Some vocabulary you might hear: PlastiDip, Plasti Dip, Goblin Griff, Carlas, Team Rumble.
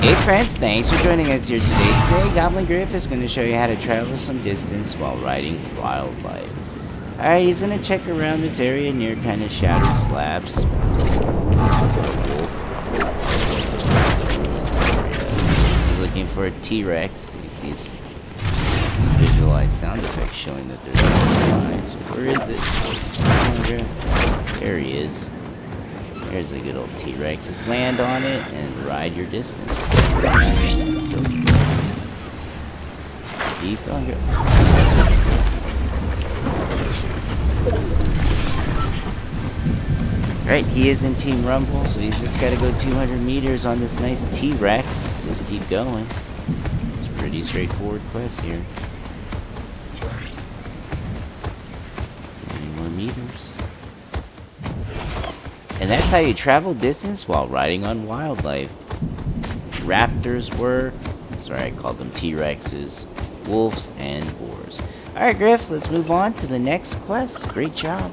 Hey friends, thanks for joining us here today. Today, Goblin Griff is going to show you how to travel some distance while riding wildlife. Alright, he's going to check around this area near kind of shattered slabs. He's looking for a T-Rex. He sees visualized sound effects showing that there's eyes. Where is it? There he is. There's a good old T-Rex. Just land on it and ride your distance. Deep on it. Alright, he is in Team Rumble, so he's just got to go 200 meters on this nice T-Rex. Just keep going. It's a pretty straightforward quest here. 20 more meters. And that's how you travel distance while riding on wildlife. Raptors were, sorry, I called them T-Rexes, wolves, and boars. Alright, Griff, let's move on to the next quest. Great job.